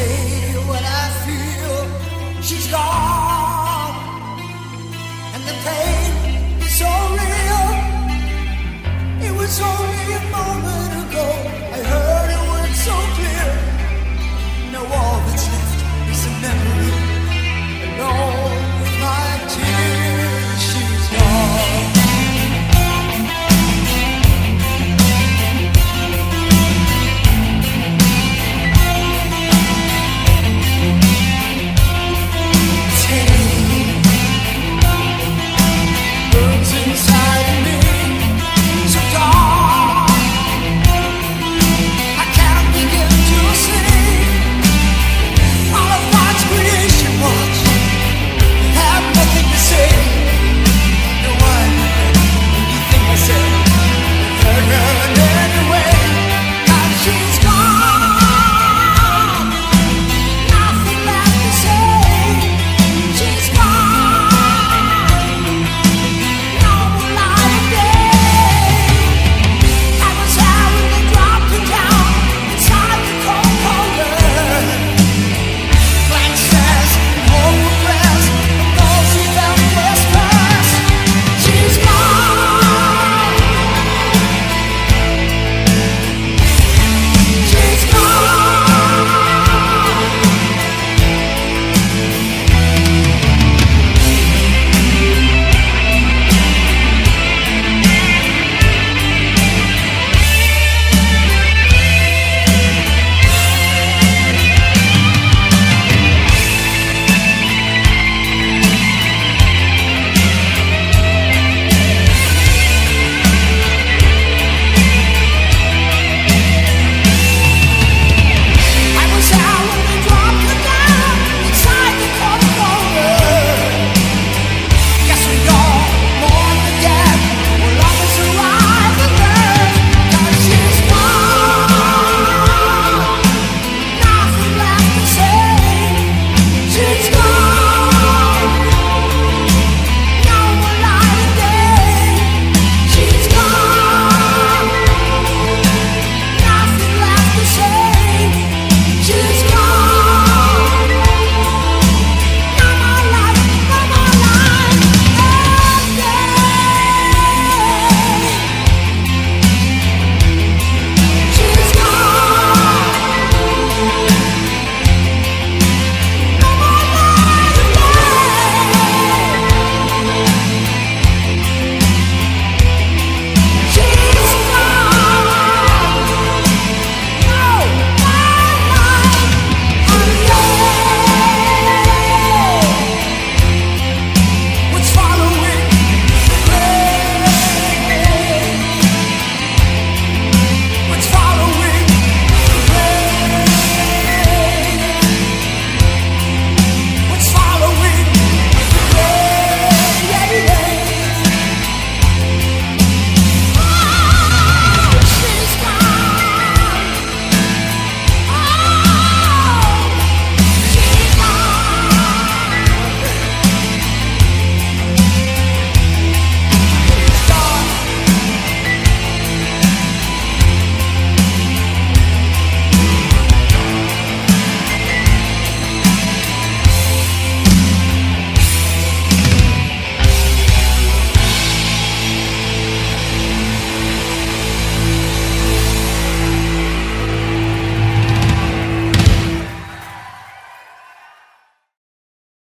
say what I feel. She's gone.